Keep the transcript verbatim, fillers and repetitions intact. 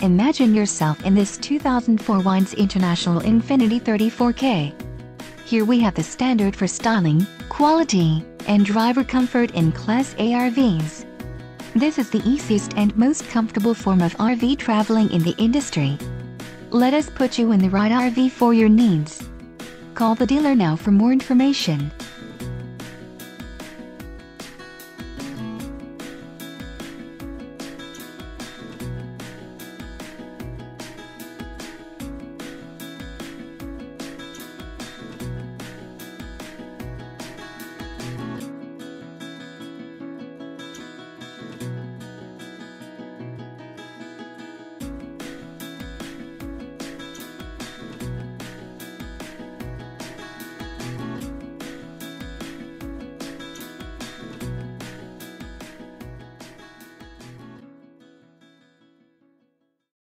Imagine yourself in this two thousand four Four Winds International Infinity thirty-four K. Here we have the standard for styling, quality, and driver comfort in Class A R Vs. This is the easiest and most comfortable form of R V traveling in the industry. Let us put you in the right R V for your needs. Call the dealer now for more information.